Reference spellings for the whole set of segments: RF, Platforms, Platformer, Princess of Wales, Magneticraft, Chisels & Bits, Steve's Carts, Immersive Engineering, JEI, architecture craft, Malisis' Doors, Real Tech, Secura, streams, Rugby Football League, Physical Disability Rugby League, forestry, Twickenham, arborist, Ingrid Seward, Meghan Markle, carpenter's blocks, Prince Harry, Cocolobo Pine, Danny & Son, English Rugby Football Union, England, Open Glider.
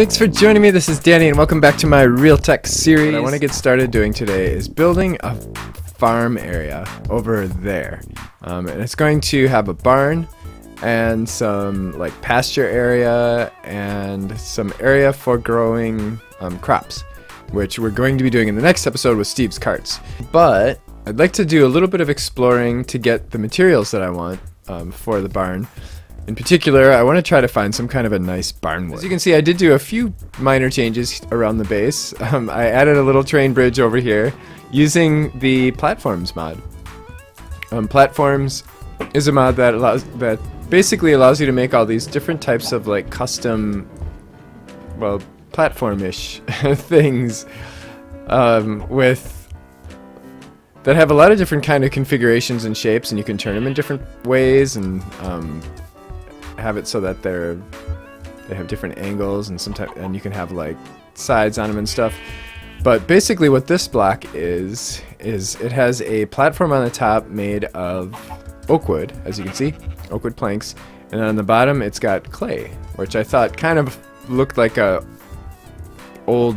Thanks for joining me. This is Danny and welcome back to my Real Tech series. What I want to get started doing today is building a farm area over there. And it's going to have a barn and some like pasture area and some area for growing crops, which we're going to be doing in the next episode with Steve's Carts. But I'd like to do a little bit of exploring to get the materials that I want for the barn. In particular, I want to try to find some kind of a nice barnwood. As you can see, I did do a few minor changes around the base. I added a little train bridge over here using the Platforms mod. Platforms is a mod that basically allows you to make all these different types of like custom, well, platform-ish things that have a lot of different kind of configurations and shapes, and you can turn them in different ways and have it so that they have different angles and sometimes you can have like sides on them and stuff. But basically what this block is it has a platform on the top made of oak wood, as you can see, oak wood planks, and on the bottom it's got clay, which I thought kind of looked like a old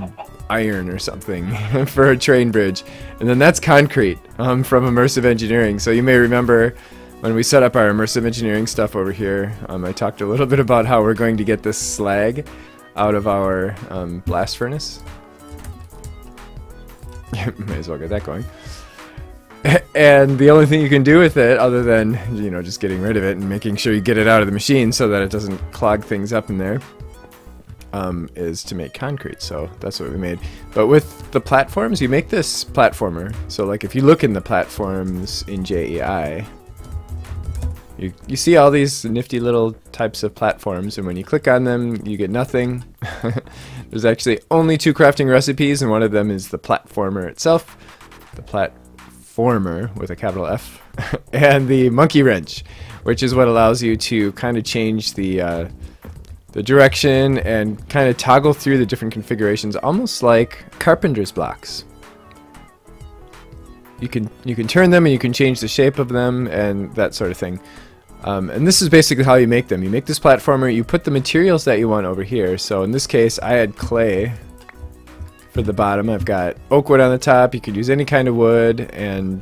iron or something for a train bridge. And then that's concrete from Immersive Engineering. So you may remember when we set up our Immersive Engineering stuff over here, I talked a little bit about how we're going to get this slag out of our blast furnace. May as well get that going. And the only thing you can do with it, other than, you know, just getting rid of it and making sure you get it out of the machine so that it doesn't clog things up in there, is to make concrete. So that's what we made. But with the platforms, you make this platformer. So like if you look in the platforms in JEI, you see all these nifty little types of platforms, and when you click on them you get nothing. There's actually only two crafting recipes, and one of them is the platformer itself, the platformer with a capital F, and the monkey wrench, which is what allows you to kind of change the direction and kind of toggle through the different configurations, almost like carpenter's blocks. You can turn them and you can change the shape of them and that sort of thing. And this is basically how you make them. You make this platformer, you put the materials that you want over here. So in this case, I had clay for the bottom. I've got oak wood on the top. You could use any kind of wood, and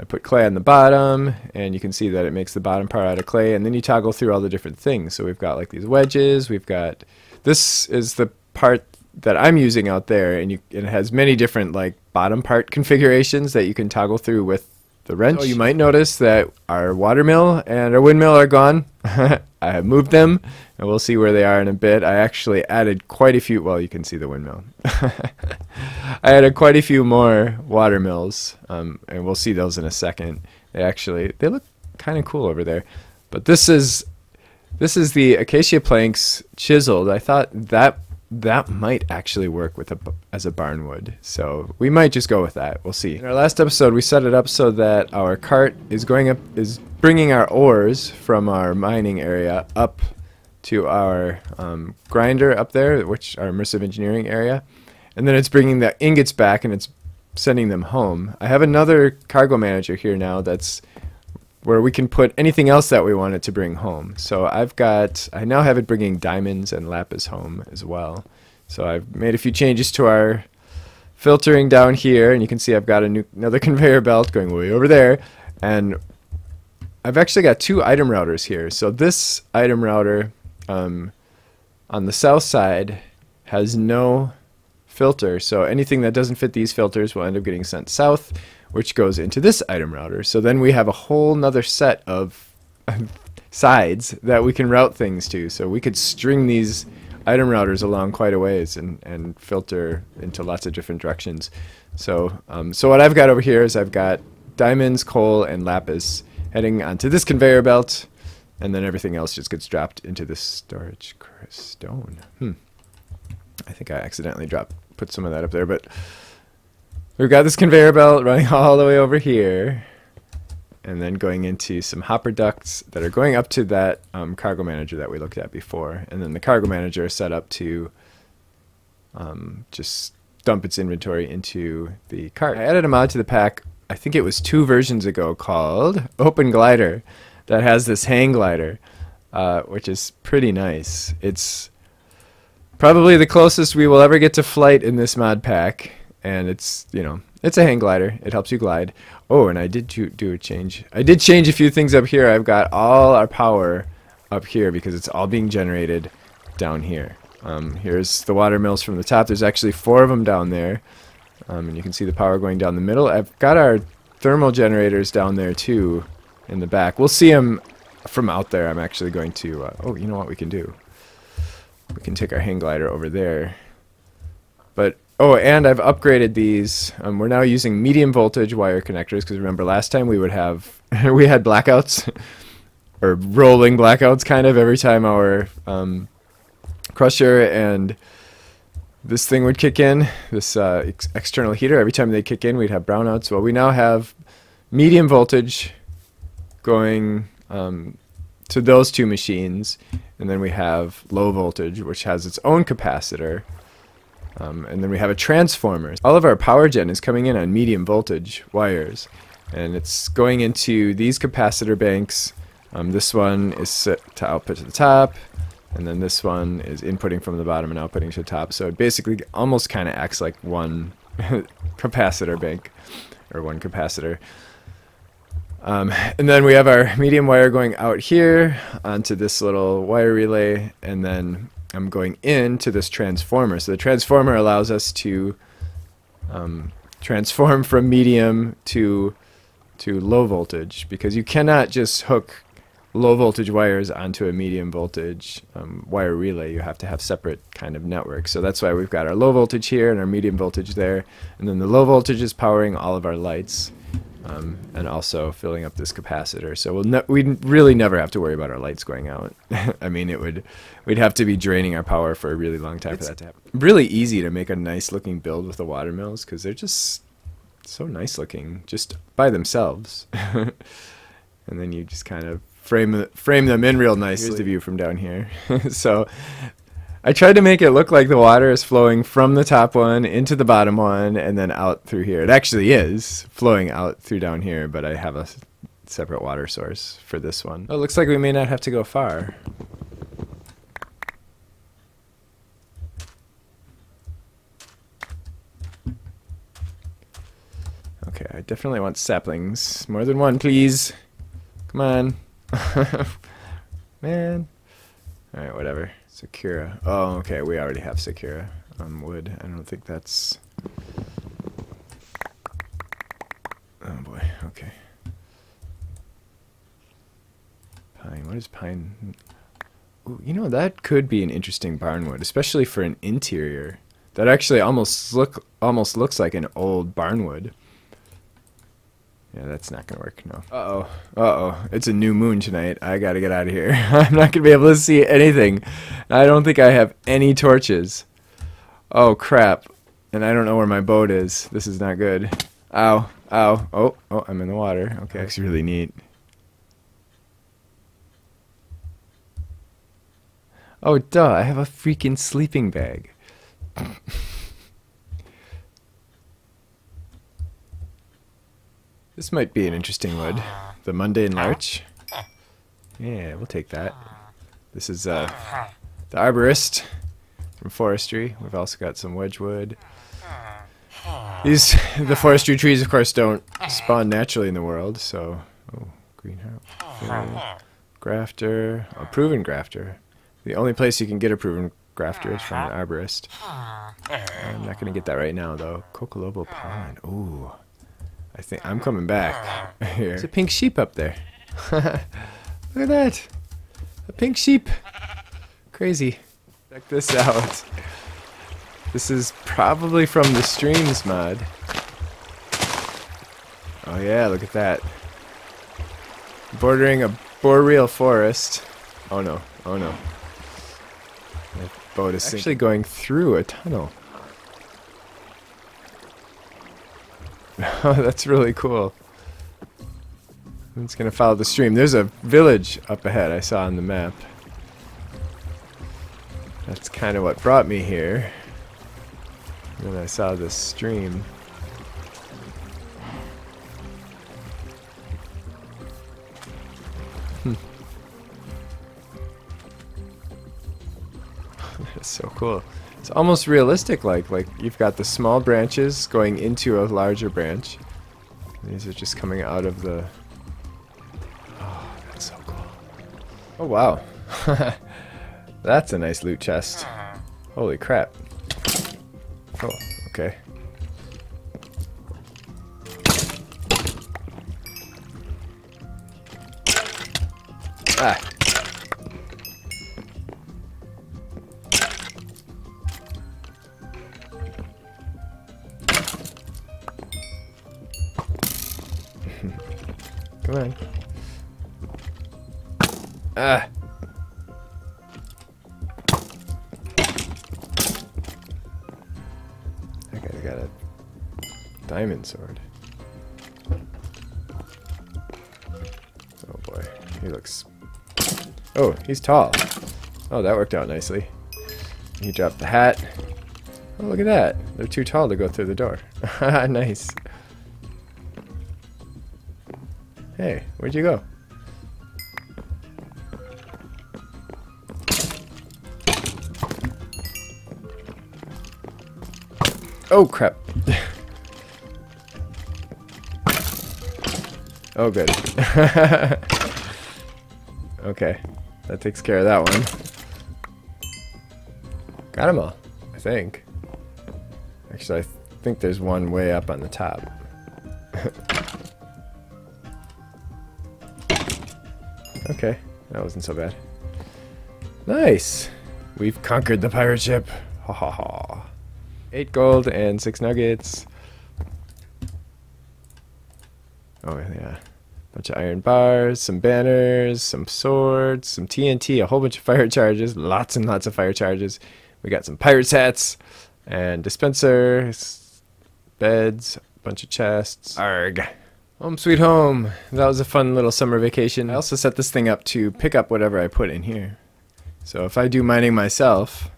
I put clay on the bottom, and you can see that it makes the bottom part out of clay, and then you toggle through all the different things. So we've got like these wedges, we've got, this is the part that I'm using out there, and it has many different like bottom part configurations that you can toggle through with the wrench. So you might notice that our watermill and our windmill are gone. I have moved them, and we'll see where they are in a bit. I actually added quite a few, well, you can see the windmill. I added quite a few more watermills, and we'll see those in a second. They look kind of cool over there. But this is the acacia planks chiseled. I thought that might actually work with as a barnwood, so we might just go with that. We'll see. In our last episode, we set it up so that our cart is bringing our ores from our mining area up to our grinder up there, which our Immersive Engineering area, and then it's bringing the ingots back and it's sending them home. I have another cargo manager here now that's where we can put anything else that we want it to bring home. So I now have it bringing diamonds and lapis home as well. So I've made a few changes to our filtering down here, and you can see I've got another conveyor belt going way over there, and I've actually got two item routers here. So this item router on the south side has no filter, so anything that doesn't fit these filters will end up getting sent south, which goes into this item router. So then we have a whole nother set of sides that we can route things to. So we could string these item routers along quite a ways and filter into lots of different directions. So so what I've got over here is I've got diamonds, coal, and lapis heading onto this conveyor belt, and then everything else just gets dropped into this storage stone. I think I accidentally put some of that up there, but we've got this conveyor belt running all the way over here and then going into some hopper ducts that are going up to that cargo manager that we looked at before, and then the cargo manager is set up to just dump its inventory into the cart. I added a mod to the pack, I think it was 2 versions ago, called Open Glider, that has this hang glider, which is pretty nice. It's probably the closest we will ever get to flight in this mod pack. And it's, you know, it's a hang glider. It helps you glide. Oh, and I did do a change. I did change a few things up here. I've got all our power up here because it's all being generated down here. Here's the water mills from the top. There's actually 4 of them down there. And you can see the power going down the middle. I've got our thermal generators down there too in the back. We'll see them from out there. I'm actually going to... oh, you know what we can do? We can take our hang glider over there. But... oh, and I've upgraded these. We're now using medium voltage wire connectors because remember last time we would have... we had blackouts. Or rolling blackouts kind of every time our... crusher and this thing would kick in, this external heater. Every time they kick in, we'd have brownouts. Well, we now have medium voltage going to those 2 machines, and then we have low voltage, which has its own capacitor, and then we have a transformer. All of our power gen is coming in on medium voltage wires, and it's going into these capacitor banks. This one is set to output to the top. And then this one is inputting from the bottom and outputting to the top. So it basically almost kind of acts like one capacitor bank, or one capacitor. And then we have our medium wire going out here onto this little wire relay, and then I'm going into this transformer. So the transformer allows us to transform from medium to low voltage, because you cannot just hook low voltage wires onto a medium voltage wire relay. You have to have separate kind of networks. So that's why we've got our low voltage here and our medium voltage there. And then the low voltage is powering all of our lights and also filling up this capacitor. So we really never have to worry about our lights going out. I mean, we'd have to be draining our power for a really long time for that to happen. Really easy to make a nice looking build with the water mills because they're just so nice looking just by themselves. And then you just kind of frame them in real nicely. Here's the view from down here. So I tried to make it look like the water is flowing from the top one into the bottom one and then out through here. It actually is flowing out through down here, but I have a separate water source for this one. Oh, it looks like we may not have to go far. Okay, I definitely want saplings. More than one, please. Come on. Man. Alright, whatever. Secura. Oh, okay, we already have Secura on wood. I don't think that's... oh boy, okay. Pine, what is pine? Ooh, you know, that could be an interesting barn wood, especially for an interior. That actually almost looks like an old barn wood. Yeah, that's not gonna work, no. Uh-oh, uh-oh. It's a new moon tonight. I gotta get out of here. I'm not gonna be able to see anything. I don't think I have any torches. Oh, crap. And I don't know where my boat is. This is not good. Ow, ow. Oh, oh, I'm in the water. Okay, looks really neat. Oh, duh, I have a freaking sleeping bag. This might be an interesting wood. The mundane larch. Yeah, we'll take that. This is the arborist from forestry. We've also got some wedgewood. The forestry trees, of course, don't spawn naturally in the world, so... oh, greenhouse. Grafter. A proven grafter. The only place you can get a proven grafter is from an arborist. I'm not going to get that right now, though. Cocolobo Pine. Ooh. I think I'm coming back here. There's a pink sheep up there. Look at that. A pink sheep. Crazy. Check this out. This is probably from the Streams mod. Oh yeah, look at that. Bordering a boreal forest. Oh no, oh no. My boat is actually going through a tunnel. Oh, that's really cool. It's gonna follow the stream. There's a village up ahead I saw on the map. That's kind of what brought me here. And then I saw this stream. There's so cool. It's almost realistic, like you've got the small branches going into a larger branch. These are just coming out of the... Oh, that's so cool. Oh, wow. That's a nice loot chest. Holy crap. Oh, okay. Ah. Come on. Ah. Okay, I got a diamond sword. Oh boy, he looks... Oh, he's tall. Oh, that worked out nicely. He dropped the hat. Oh, look at that. They're too tall to go through the door. Nice. Hey, where'd you go? Oh, crap. Oh, good. Okay. That takes care of that one. Got them all, I think. Actually, I think there's one way up on the top. Okay, that wasn't so bad. Nice! We've conquered the pirate ship! Ha ha ha. 8 gold and 6 nuggets. Oh, yeah. Bunch of iron bars, some banners, some swords, some TNT, a whole bunch of fire charges, lots and lots of fire charges. We got some pirate's hats, and dispensers, beds, a bunch of chests. Arg. Home sweet home. That was a fun little summer vacation. I also set this thing up to pick up whatever I put in here. So if I do mining myself,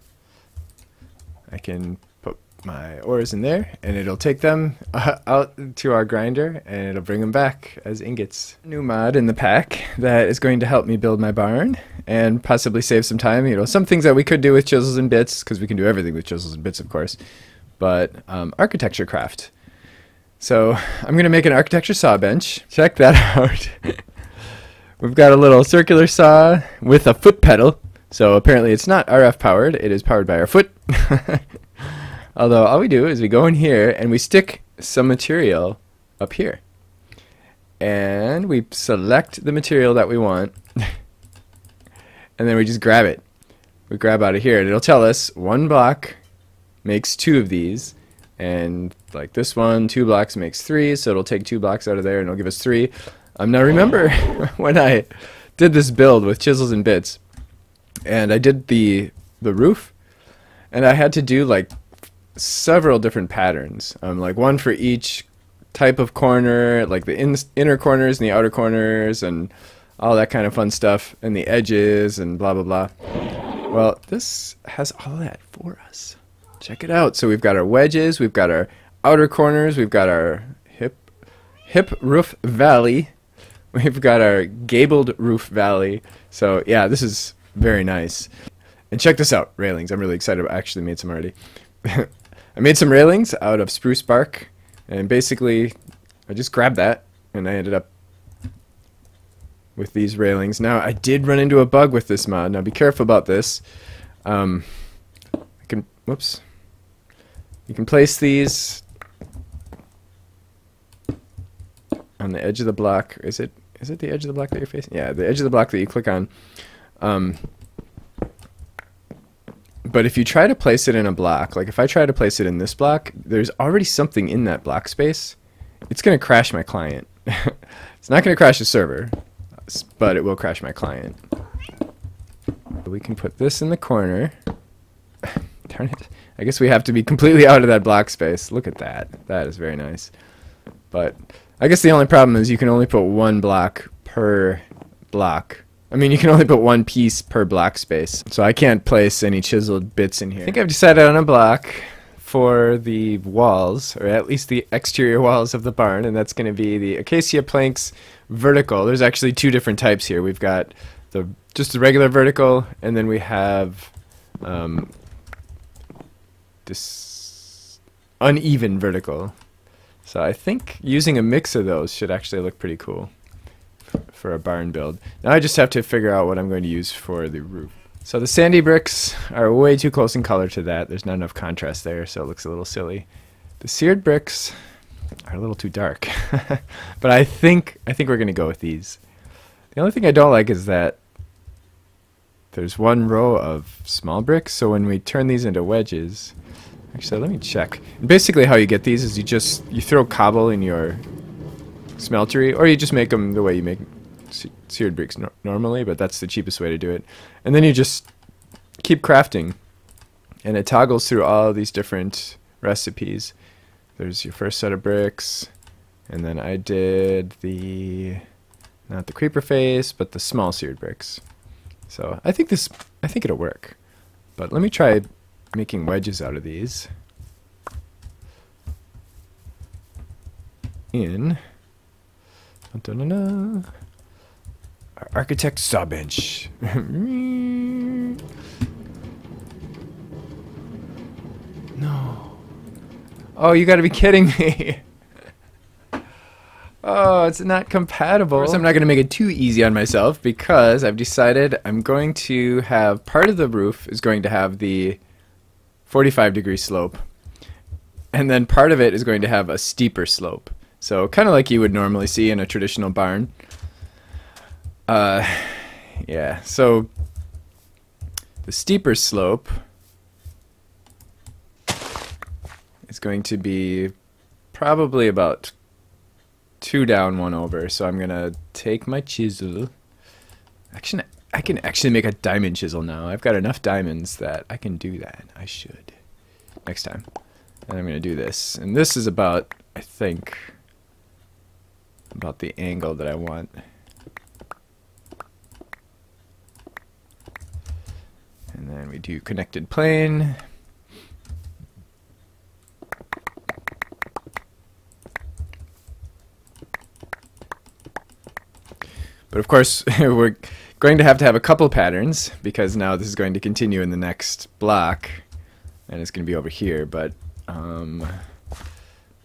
I can put my ores in there, and it'll take them out to our grinder, and it'll bring them back as ingots. New mod in the pack that is going to help me build my barn, and possibly save some time. You know, some things that we could do with Chisels and Bits, because we can do everything with Chisels and Bits, of course, but architecture craft. So I'm going to make an architecture saw bench. Check that out. We've got a little circular saw with a foot pedal. So apparently it's not RF powered. It is powered by our foot. Although all we do is we go in here and we stick some material up here. And we select the material that we want. And then we just grab it. We grab out of here and it'll tell us 1 block makes 2 of these. And like this one, 2 blocks makes 3, so it'll take 2 blocks out of there and it'll give us 3. Now remember when I did this build with Chisels and Bits, and I did the roof, and I had to do like several different patterns, like one for each type of corner, like the inner corners and the outer corners, and all that kind of fun stuff, and the edges, and blah blah blah. Well, this has all that for us. Check it out. So we've got our wedges, we've got our outer corners, we've got our hip roof valley, we've got our gabled roof valley. So yeah, this is very nice. And check this out, railings. I'm really excited. I actually made some already. I made some railings out of spruce bark, and basically I just grabbed that and I ended up with these railings. Now I did run into a bug with this mod. Now be careful about this. I can, whoops. You can place these on the edge of the block. Is it the edge of the block that you're facing? Yeah, the edge of the block that you click on. But if you try to place it in a block, like if I try to place it in this block, there's already something in that block space. It's going to crash my client. It's not going to crash the server, but it will crash my client. We can put this in the corner. Darn it. I guess we have to be completely out of that block space. Look at that. That is very nice. But I guess the only problem is you can only put 1 block per block. I mean, you can only put 1 piece per block space. So I can't place any chiseled bits in here. I think I've decided on a block for the walls, or at least the exterior walls of the barn, and that's going to be the acacia planks vertical. There's actually 2 different types here. We've got just the regular vertical, and then we have uneven vertical. So I think using a mix of those should actually look pretty cool for a barn build. Now I just have to figure out what I'm going to use for the roof. So the sandy bricks are way too close in color to that. There's not enough contrast there, so it looks a little silly. The seared bricks are a little too dark. But I think we're going to go with these. The only thing I don't like is that there's one row of small bricks, so when we turn these into wedges... Actually, let me check. And basically how you get these is you throw cobble in your smeltery, or you just make them the way you make seared bricks normally, but that's the cheapest way to do it. And then you just keep crafting, and it toggles through all these different recipes. There's your first set of bricks, and then I did the... not the creeper face, but the small seared bricks. So I think it'll work. But let me try making wedges out of these. In our architect sawbench. No. Oh, you gotta be kidding me. Oh, it's not compatible. Of course, I'm not going to make it too easy on myself because I've decided I'm going to have part of the roof is going to have the 45-degree slope, and then part of it is going to have a steeper slope. So kind of like you would normally see in a traditional barn. Yeah, so the steeper slope is going to be probably about 2 down, 1 over. So I'm gonna take my chisel. Actually, I can actually make a diamond chisel now. I've got enough diamonds that I can do that. I should next time. And I'm gonna do this. And this is about, I think, about the angle that I want. And then we do connected plane. But of course, we're going to have a couple patterns, because now this is going to continue in the next block, and it's going to be over here. But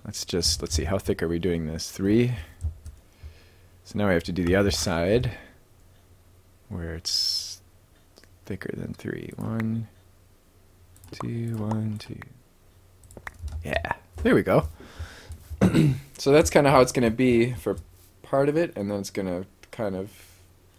let's see, how thick are we doing this? 3. So now we have to do the other side, where it's thicker than 3. 1, 2, 1, 2. Yeah, there we go. So that's kind of how it's going to be for part of it, and then it's going to kind of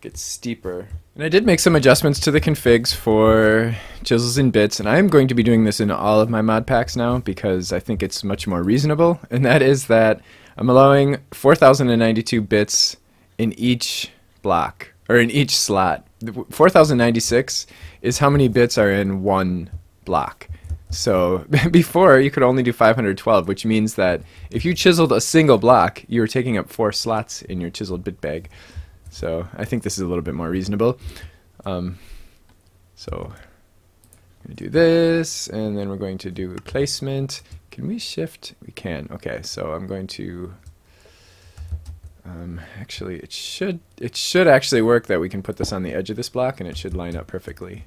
gets steeper. And I did make some adjustments to the configs for Chisels and Bits, and I'm going to be doing this in all of my mod packs now because I think it's much more reasonable, and that is that I'm allowing 4,092 bits in each block, or in each slot. 4,096 is how many bits are in one block. So before, you could only do 512, which means that if you chiseled a single block, you were taking up 4 slots in your chiseled bit bag. So I think this is a little bit more reasonable. So I'm going to do this, and then we're going to do placement. Can we shift? We can. Okay, so I'm going to... actually, it should actually work that we can put this on the edge of this block, and it should line up perfectly.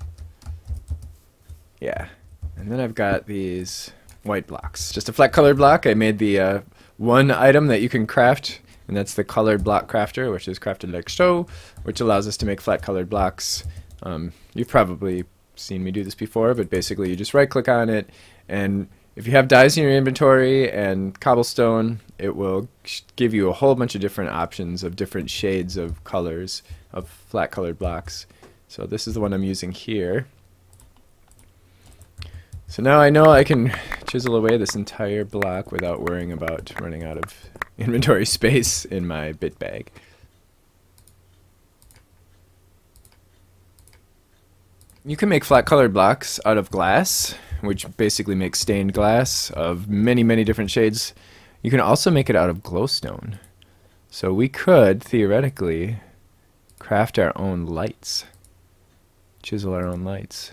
Yeah. And then I've got these white blocks. Just a flat color block. I made the one item that you can craft, and that's the colored block crafter, which is crafted like so, which allows us to make flat colored blocks. You've probably seen me do this before, but basically you just right click on it, and if you have dyes in your inventory and cobblestone, it will give you a whole bunch of different options of different shades of colors of flat colored blocks. So this is the one I'm using here. So now I know I can chisel away this entire block without worrying about running out of inventory space in my bit bag. You can make flat colored blocks out of glass, which basically makes stained glass of many, many different shades. You can also make it out of glowstone. So we could, theoretically, craft our own lights. Chisel our own lights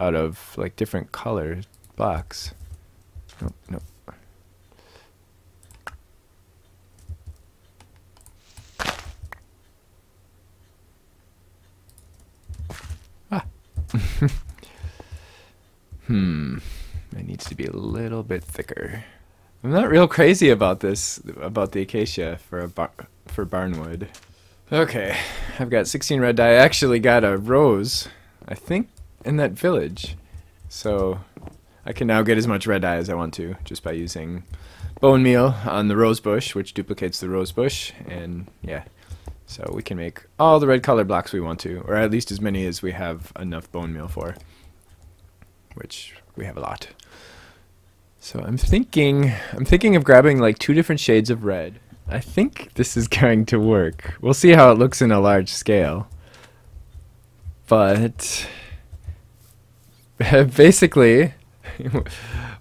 out of like different colored blocks. Nope, nope. Ah. It needs to be a little bit thicker. I'm not real crazy about this, about the acacia for barnwood. Okay, I've got 16 red dye. I actually got a rose, I think, in that village. So I can now get as much red dye as I want to just by using bone meal on the rose bush, which duplicates the rose bush. And yeah, so we can make all the red color blocks we want to, or at least as many as we have enough bone meal for, which we have a lot. So I'm thinking of grabbing like 2 different shades of red. I think this is going to work. We'll see how it looks in a large scale. But basically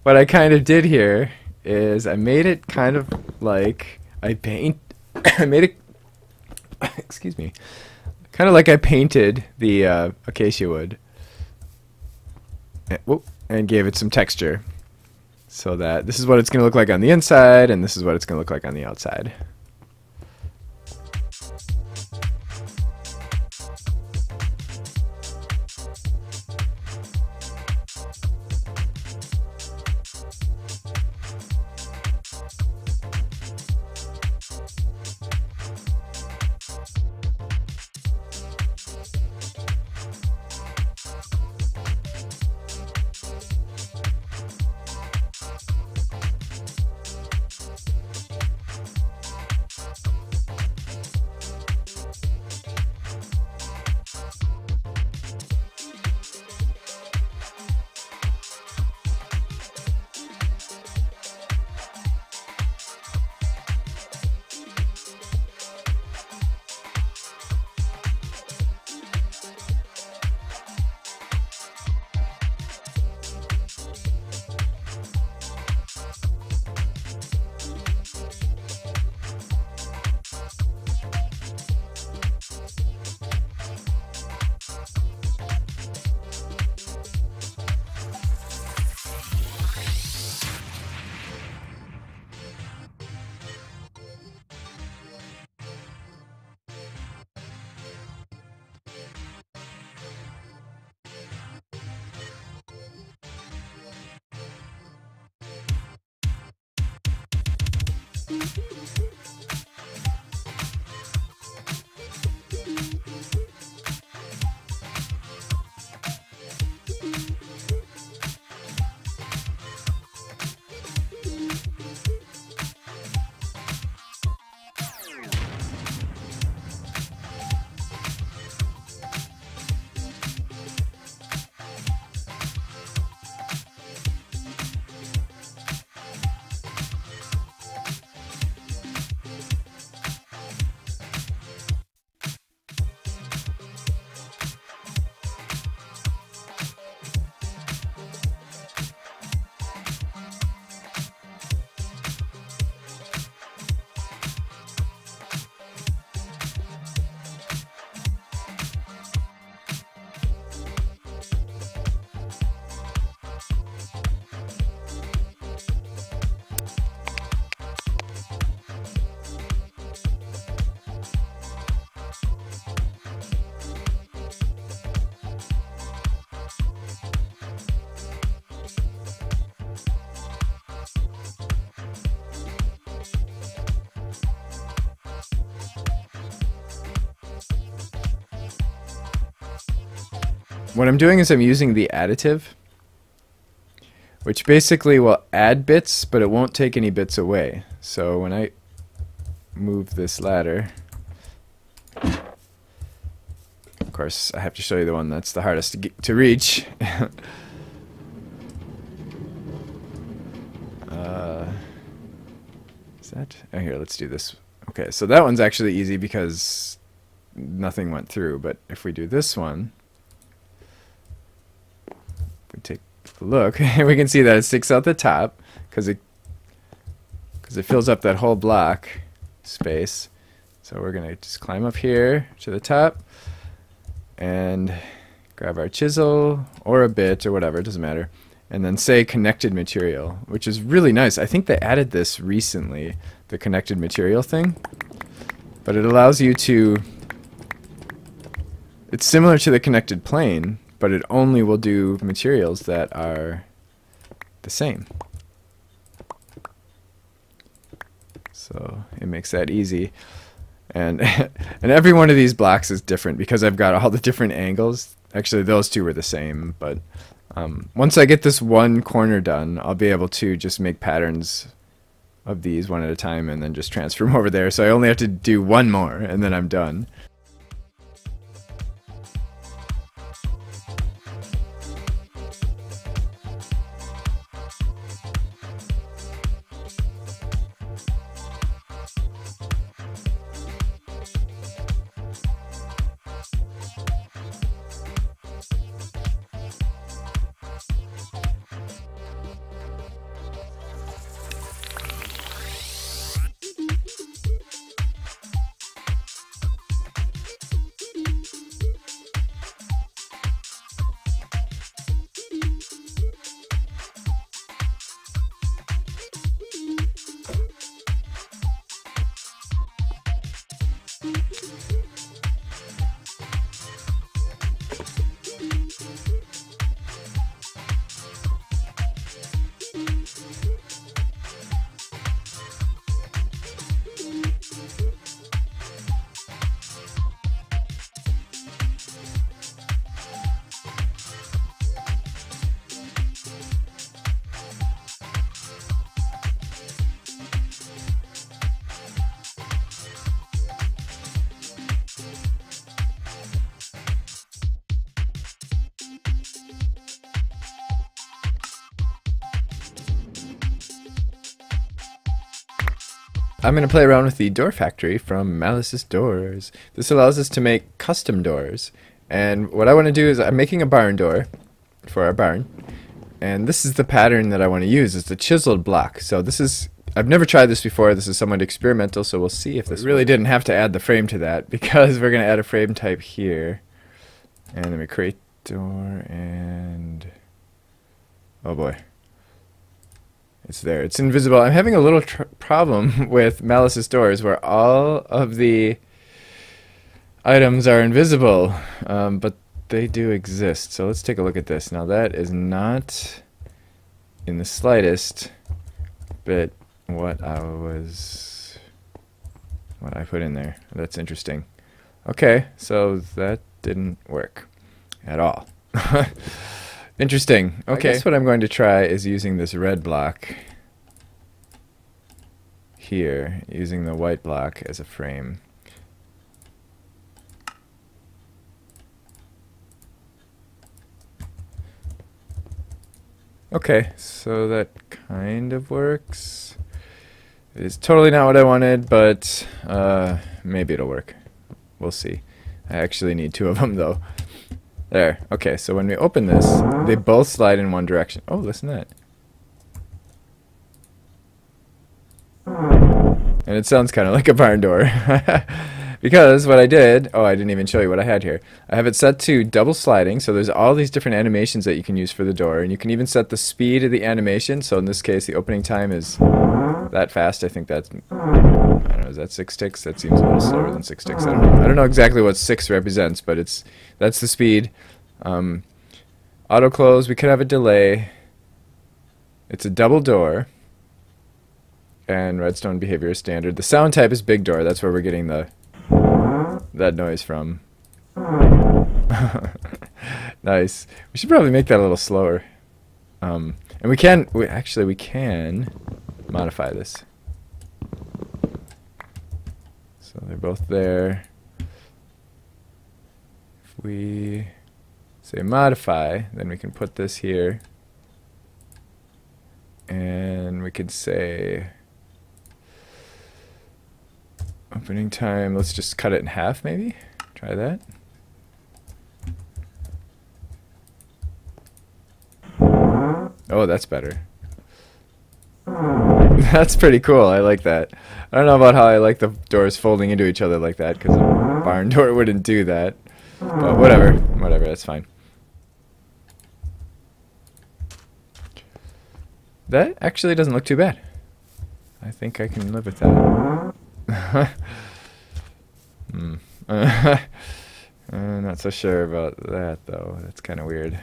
what I kind of did here is I made it kind of like I painted the acacia wood and gave it some texture, so that this is what it's going to look like on the inside and this is what it's going to look like on the outside. What I'm doing is I'm using the additive, which basically will add bits, but it won't take any bits away. So when I move this ladder, of course I have to show you the one that's the hardest to reach. Is that? Oh, here, let's do this. Okay, so that one's actually easy because nothing went through, but if we do this one, take a look and we can see that it sticks out the top because it fills up that whole block space. So we're gonna just climb up here to the top and grab our chisel or a bit or whatever, it doesn't matter, and then say connected material, which is really nice. I think they added this recently, the connected material thing, but it allows you to, it's similar to the connected plane, but it only will do materials that are the same. So it makes that easy. And every one of these blocks is different because I've got all the different angles. Actually, those two were the same, but once I get this one corner done, I'll be able to just make patterns of these one at a time and then just transfer them over there. So I only have to do one more and then I'm done. I'm going to play around with the door factory from Malisis' Doors. This allows us to make custom doors, and what I want to do is I'm making a barn door for our barn, and this is the pattern that I want to use. It's the chiseled block. So this is, I've never tried this before. This is somewhat experimental, so we'll see if this really didn't have to add the frame to that, because we're going to add a frame type here. And then we create door and... oh boy. It's there. It's invisible. I'm having a little problem with Malisis' Doors where all of the items are invisible, but they do exist. So let's take a look at this. Now that is not in the slightest bit what I put in there. That's interesting. Okay, so that didn't work at all. Interesting. Okay. I guess what I'm going to try is using this red block here, using the white block as a frame. Okay, so that kind of works. It is totally not what I wanted, but maybe it'll work. We'll see. I actually need two of them, though. There. Okay, so when we open this, they both slide in one direction. Oh, listen to that. And it sounds kind of like a barn door. Because what I did... oh, I didn't even show you what I had here. I have it set to double sliding, so there's all these different animations that you can use for the door. And you can even set the speed of the animation. So in this case, the opening time is that fast. I think that's... I don't know, is that 6 ticks? That seems a little slower than 6 ticks. I don't know exactly what 6 represents, but it's that's the speed. Auto close, we could have a delay. It's a double door. And redstone behavior is standard. The sound type is big door, that's where we're getting the that noise from. Nice. We should probably make that a little slower. And we can we can modify this. So they're both there. If we say modify, then we can put this here. And we could say opening time, let's just cut it in half maybe. Try that. Oh, that's better. That's pretty cool. I like that. I don't know about how I like the doors folding into each other like that, because a barn door wouldn't do that. But whatever. Whatever, that's fine. That actually doesn't look too bad. I think I can live with that. I'm not so sure about that, though. That's kind of weird.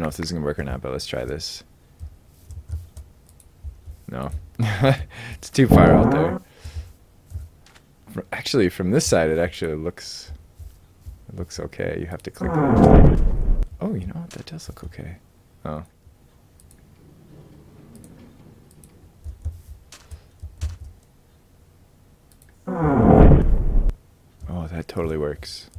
don't know if this is gonna work or not, but let's try this. No. It's too far out there. Actually, from this side, it actually looks... It looks okay. You have to click it. Oh, you know what? That does look okay. Oh. Oh, that totally works.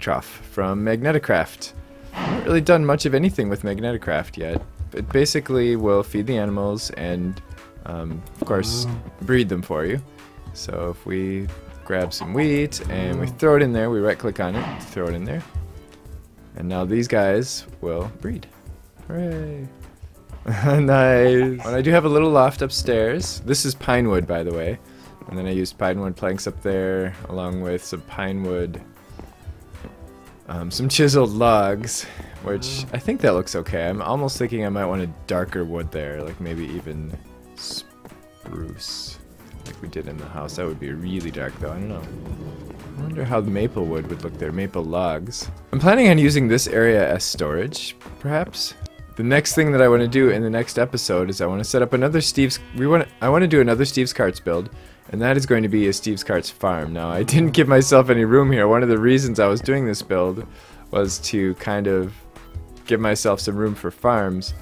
Trough from Magneticraft. I haven't really done much of anything with Magneticraft yet. It basically will feed the animals and, of course, breed them for you. So if we grab some wheat and we throw it in there, we right-click on it, throw it in there, and now these guys will breed. Hooray! Nice. And I do have a little loft upstairs. This is pine wood, by the way, and then I used pine wood planks up there along with some pine wood. Some chiseled logs, which I think that looks okay. I'm almost thinking I might want a darker wood there, like maybe even spruce, like we did in the house. That would be really dark though, I don't know. I wonder how the maple wood would look there, maple logs. I'm planning on using this area as storage, perhaps? The next thing that I want to do in the next episode is I want to set up another I want to do another Steve's Carts build. And that is going to be a Steve's Carts farm. Now, I didn't give myself any room here. One of the reasons I was doing this build was to kind of give myself some room for farms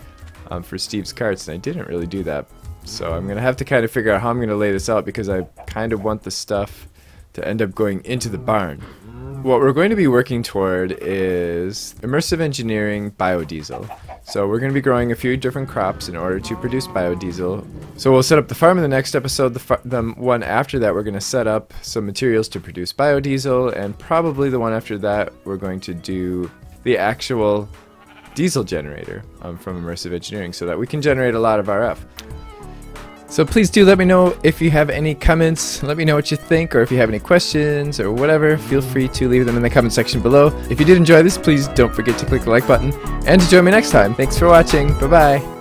for Steve's Carts, and I didn't really do that. So I'm going to have to kind of figure out how I'm going to lay this out because I kind of want the stuff to end up going into the barn. What we're going to be working toward is Immersive Engineering biodiesel. So we're going to be growing a few different crops in order to produce biodiesel. So we'll set up the farm in the next episode. The one after that, we're going to set up some materials to produce biodiesel, and probably the one after that, we're going to do the actual diesel generator from Immersive Engineering so that we can generate a lot of RF. So please do let me know if you have any comments, let me know what you think, or if you have any questions or whatever, feel free to leave them in the comment section below. If you did enjoy this, please don't forget to click the like button and to join me next time. Thanks for watching, bye bye!